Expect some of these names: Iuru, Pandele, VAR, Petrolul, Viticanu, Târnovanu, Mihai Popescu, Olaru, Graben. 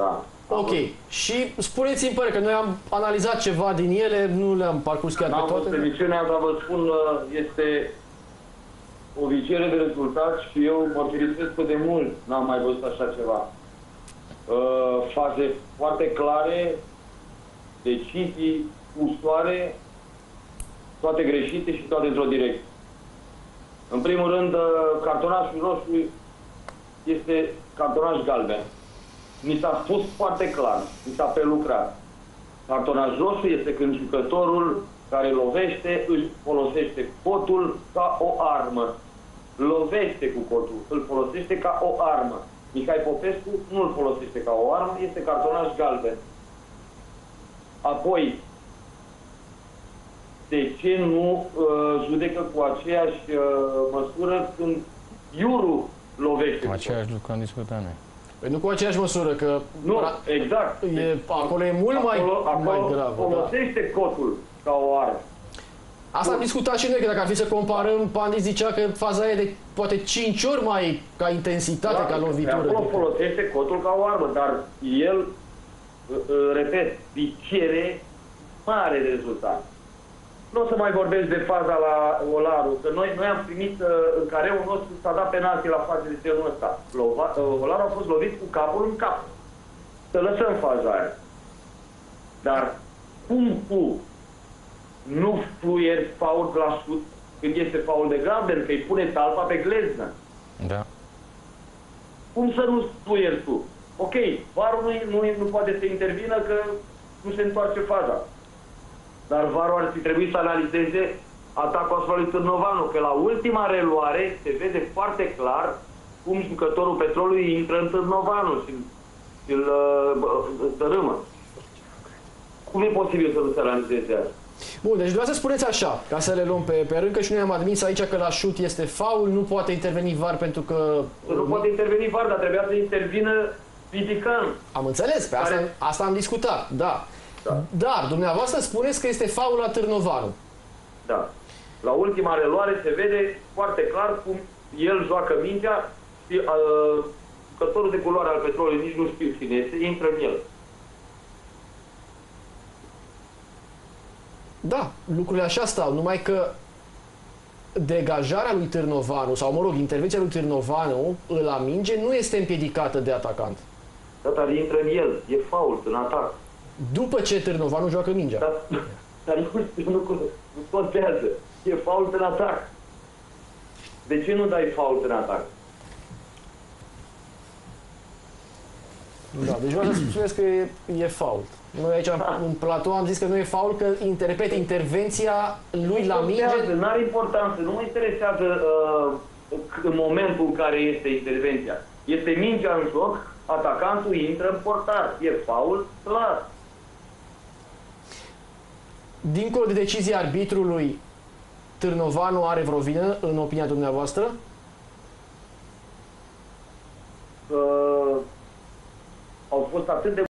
da. Ok. Și spuneți-mi părere, că noi am analizat ceva din ele, nu le-am parcurs chiar pe toate. Emisiunea, dar vă spun, este o viciere de rezultat și eu mă felicitez că de mult n-am mai văzut așa ceva. Faze foarte clare, decizii ușoare, toate greșite și toate într-o direcție. În primul rând, cartonașul nostru este cartonaș galben. Mi s-a spus foarte clar, mi s-a prelucrat. Cartonașul nostru este când jucătorul care lovește își folosește cotul ca o armă. Lovește cu cotul, îl folosește ca o armă. Mihai Popescu nu îl folosește ca o armă, este cartonaș galben. Apoi, de ce nu judecă cu aceeași măsură când Iuru lovește? Aceeași lucru am discutat noi. Păi nu cu aceeași măsură, că... Nu, exact. E, acolo e mult mai grav. Folosește cotul ca o armă. Asta am discutat și noi, că dacă ar fi să comparăm, Pandele zicea că faza aia e de poate 5 ori mai ca intensitate, da, ca lovitură. Acolo folosește cotul ca o armă, dar el, repet, viciere mare de rezultat. Nu o să mai vorbesc de faza la Olaru, că noi am primit, în careul nostru s-a dat penalti la faza de genul ăsta. Olaru a fost lovit cu capul în cap. Să lăsăm faza aia. Dar cum cu nu fluieri faul la șut, când este faul de Graben, că îi pune talpa pe gleznă? Da. Cum să nu fluieri tu? Ok, varul nu poate să intervină că nu se întoarce faza. Dar varul ar fi trebuit să analizeze atacul asupra lui Târnovanu, că la ultima reluare se vede foarte clar cum jucătorul Petrolului intră în Târnovanu și îl dărâmă. Cum e posibil să nu se analizeze asta? Bun, deci vreau să spuneți așa, ca să le luăm pe rând, că și noi am admis aici că la șut este faul, nu poate interveni var pentru că... Nu poate interveni var, dar trebuia să intervină Viticanu. Am înțeles, pe care... asta am discutat, da. Da. Dar dumneavoastră spuneți că este faul la Târnovanu. Da. La ultima reluare se vede foarte clar cum el joacă mintea și jucătorul de culoare al Petrolului, nici nu știu cine este, intră în el. Da, lucrurile așa stau, numai că degajarea lui Târnovanu, sau mă rog, intervenția lui Târnovanu la minge nu este împiedicată de atacant. Da, dar intră în el, e fault în atac. După ce Târnovanu joacă mingea. Dar nu contează. E fault în atac. De ce nu dai fault în atac? Da, deci vreau să spuneți că e fault. Noi aici, în platou, am zis că nu e fault, că interpret intervenția lui la minge. Nu are importanță. Nu mă interesează în momentul în care este intervenția. Este mingea în joc, atacantul intră în portar. E fault clar. Dincolo de decizia arbitrului, Târnovanu are vreo vină, în opinia dumneavoastră? Au fost atât de